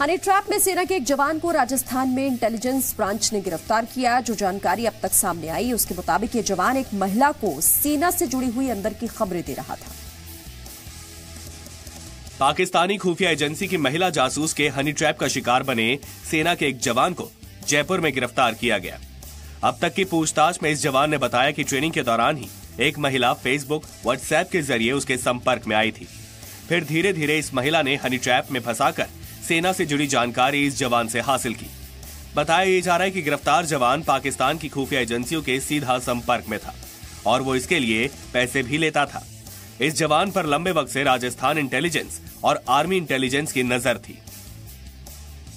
Honey trap में सेना के एक जवान को राजस्थान में इंटेलिजेंस ब्रांच ने गिरफ्तार किया। जो जानकारी अब तक सामने आई उसके मुताबिक ये जवान एक महिला को सेना से जुड़ी हुई अंदर की खबरें दे रहा था। पाकिस्तानी खुफिया एजेंसी की महिला जासूस के हनी ट्रैप का शिकार बने सेना के एक जवान को जयपुर में गिरफ्तार किया गया। अब तक की पूछताछ में इस जवान ने बताया कि ट्रेनिंग के दौरान ही एक महिला फेसबुक व्हाट्सएप के जरिए उसके संपर्क में आई थी। फिर धीरे धीरे इस महिला ने हनी ट्रैप में फंसाकर सेना से जुड़ी जानकारी इस जवान से हासिल की। बताया जा रहा है कि गिरफ्तार जवान पाकिस्तान की खुफिया एजेंसियों के सीधा संपर्क में था और वो इसके लिए पैसे भी लेता था। इस जवान पर लंबे वक्त से राजस्थान इंटेलिजेंस और आर्मी इंटेलिजेंस की नजर थी।